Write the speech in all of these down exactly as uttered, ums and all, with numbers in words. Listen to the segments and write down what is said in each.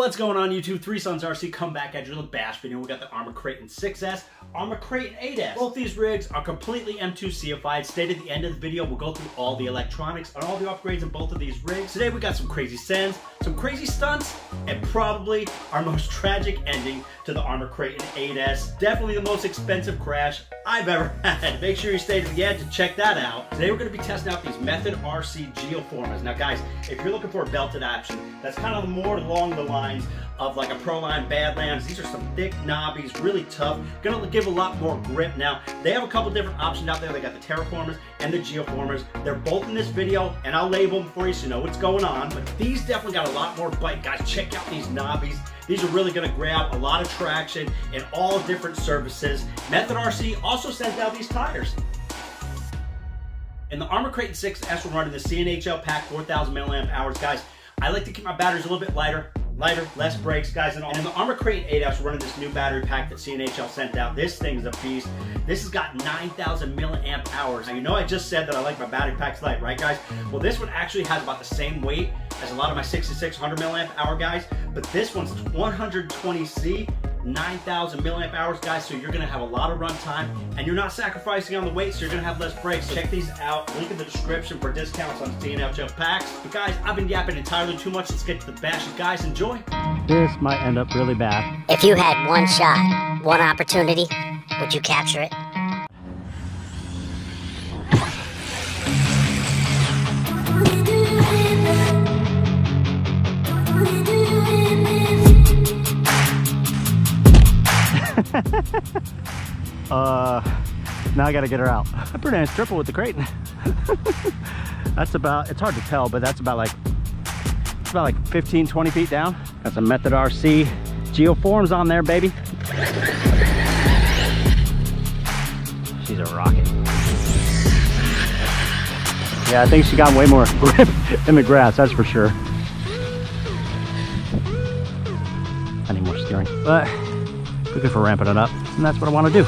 What's going on YouTube? Three Sons R C come back at you with a bash video. We got the Arrma Kraton six S, Arrma Kraton eight S. Both these rigs are completely M two C ified. Stay at the end of the video, we'll go through all the electronics and all the upgrades in both of these rigs. Today we got some crazy sends, some crazy stunts, and probably our most tragic ending to the Arrma Kraton eight S. Definitely the most expensive crash I've ever had. Make sure you stay to the end to check that out. Today we're going to be testing out these Method R C geoformers. Now guys, if you're looking for a belted option, that's kind of more along the line of like a Proline Badlands. These are some thick knobbies, really tough, gonna give a lot more grip. Now they have a couple different options out there. They got the terraformers and the geoformers. They're both in this video and I'll label them for you so you know what's going on, but these definitely got a lot more bite. Guys, check out these knobbies. These are really gonna grab a lot of traction in all different services. Method R C also sends out these tires. In the Arrma Kraton six S we're running the C N H L pack, four thousand milliamp hours. Guys, I like to keep my batteries a little bit lighter, lighter, less brakes, guys, and all. And the Arrma Kraton eight S running this new battery pack that C N H L sent out. This thing's a beast. This has got nine thousand milliamp hours. Now, you know I just said that I like my battery packs light, right, guys? Well, this one actually has about the same weight as a lot of my sixty-six hundred milliamp hour guys, but this one's one hundred twenty C, nine thousand milliamp hours, guys, so you're gonna have a lot of run time and you're not sacrificing on the weight, so you're gonna have less brakes. So check these out, link in the description for discounts on C N H L packs. But guys, I've been yapping entirely too much. Let's get to the bash. Guys, enjoy. This might end up really bad. If you had one shot, one opportunity, would you capture it? uh, now I gotta get her out. A pretty nice triple with the Kraton. That's about, it's hard to tell, but that's about like, it's about like fifteen, twenty feet down. Got some Method R C geoforms on there, baby. She's a rocket. Yeah, I think she got way more grip in the grass, that's for sure. I need more steering, but we're good for ramping it up, and that's what I want to do.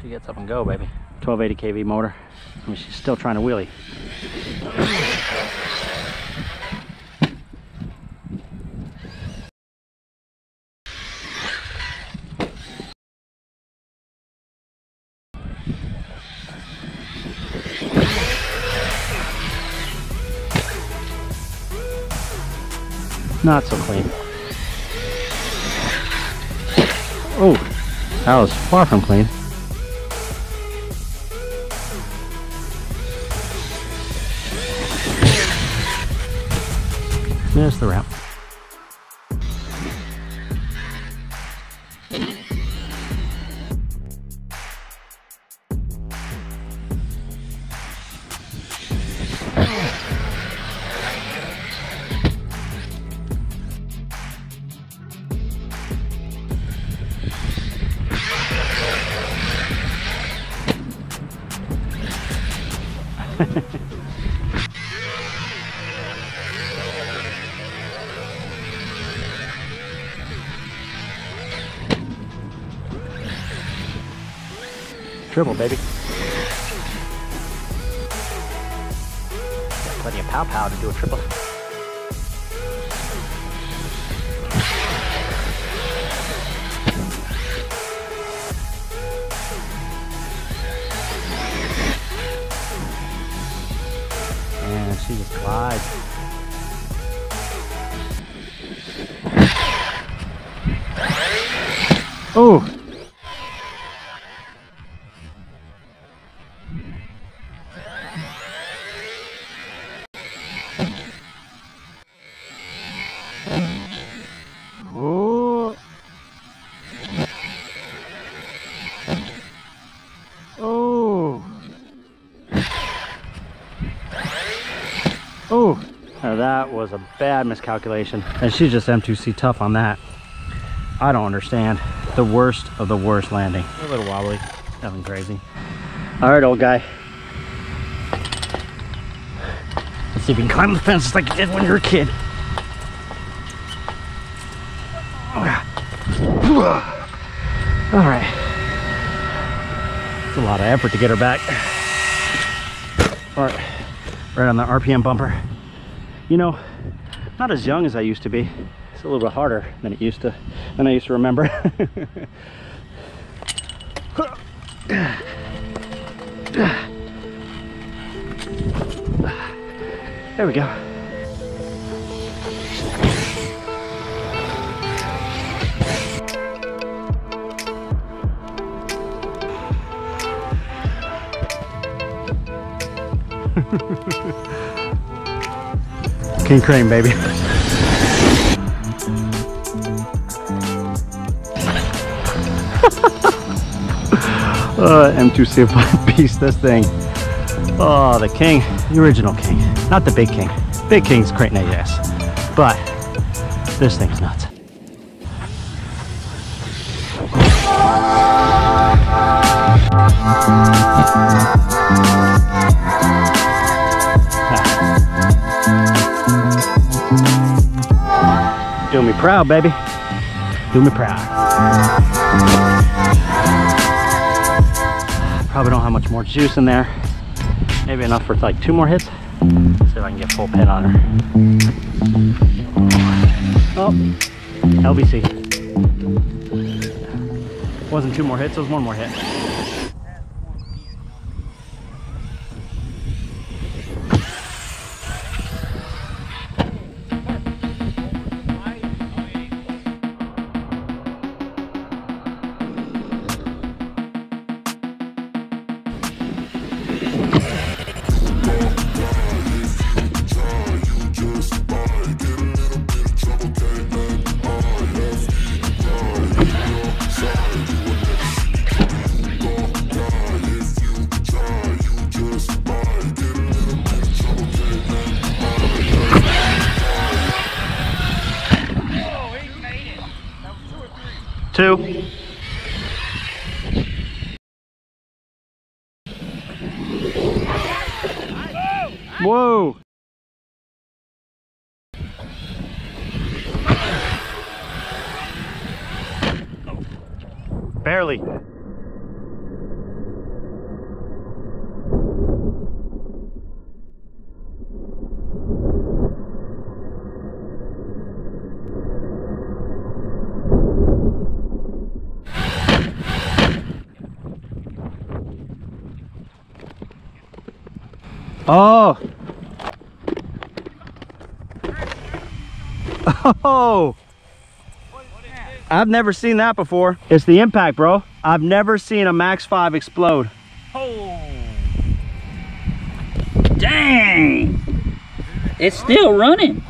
She gets up and go, baby. twelve eighty K V motor. I mean, she's still trying to wheelie. Not so clean. Oh, that was far from clean. There's the ramp. Dribble, baby. Got plenty of pow pow to do a triple. And she just glides. Oh! Oh, that was a bad miscalculation. And she's just M two C tough on that. I don't understand. The worst of the worst landing. A little wobbly, nothing crazy. All right, old guy. Let's see if you can climb the fence just like you did when you were a kid. All right. It's a lot of effort to get her back. All right, right on the R P M bumper. You know, not as young as I used to be. It's a little bit harder than it used to, than I used to remember. There we go. King Crane, baby. uh, M two C five piece this thing. Oh, the king, the original king, not the big king. Big king's Kraton eight S, but this thing's nuts. Ah. Do me proud, baby. Do me proud. Probably don't have much more juice in there. Maybe enough for like two more hits. See if I can get full pin on her. Oh, L B C. Wasn't two more hits, it was one more hit. Two. Whoa. Barely. Oh! Oh! I've never seen that before. It's the impact, bro. I've never seen a Max five explode. Oh! Dang! It's still running.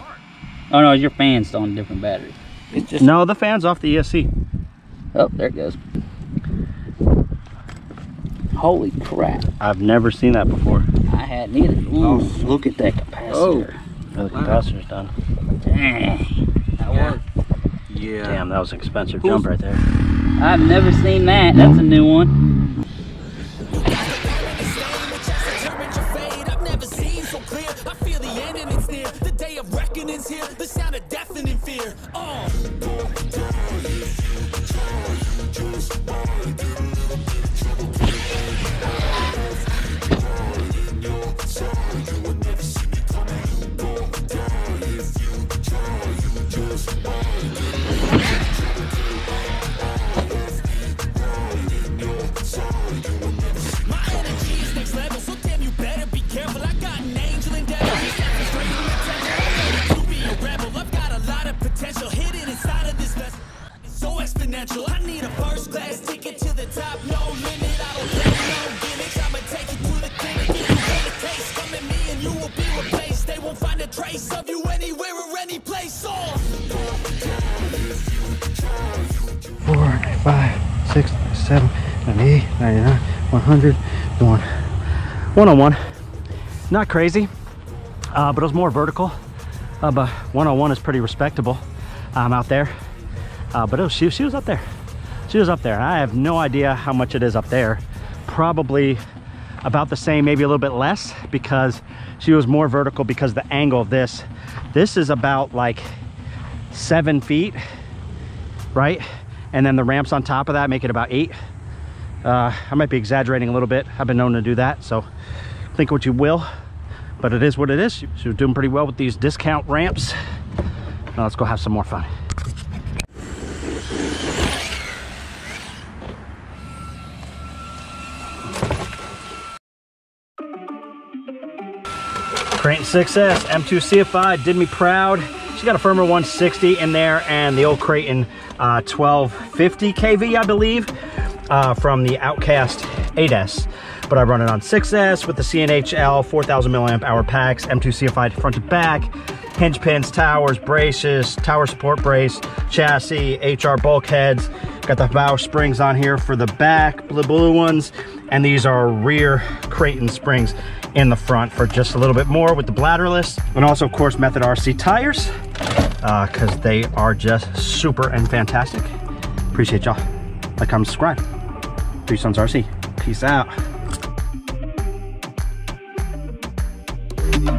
Oh no, your fan's on a different battery. It's just no, the fan's off the E S C. Oh, there it goes. Holy crap. I've never seen that before. I hadn't either. Ooh, oh, look at that capacitor. Oh, the capacitor's done. Dang. That yeah. worked. Yeah. Damn, that was an expensive Who's, jump right there. I've never seen that. That's a new one. Four, five, six, seven, eight, nine, nine, one hundred, one. One on one. Not crazy, uh, but it was more vertical. Uh, but one on one is pretty respectable um, out there. Uh, but it was, she, she was up there. She was up there. I have no idea how much it is up there. Probably about the same, maybe a little bit less, because she was more vertical because the angle of this. This is about like seven feet, right? And then the ramps on top of that make it about eight. Uh, I might be exaggerating a little bit. I've been known to do that, so think what you will, but it is what it is. So you're doing pretty well with these discount ramps. Now let's go have some more fun. Kraton six S M two C five did me proud. She's got a firmer one sixty in there and the old Kraton uh, twelve fifty K V, I believe, uh, from the Outcast eight S. But I run it on six S with the C N H L four thousand milliamp hour packs, M two C five front to back, hinge pins, towers, braces, tower support brace, chassis, H R bulkheads. Got the valve springs on here for the back, blue, blue ones, and these are rear Kraton springs in the front for just a little bit more with the bladderless, and also of course Method R C tires, uh, cause they are just super and fantastic. Appreciate y'all. Like, comment, subscribe. Three Sons R C. Peace out.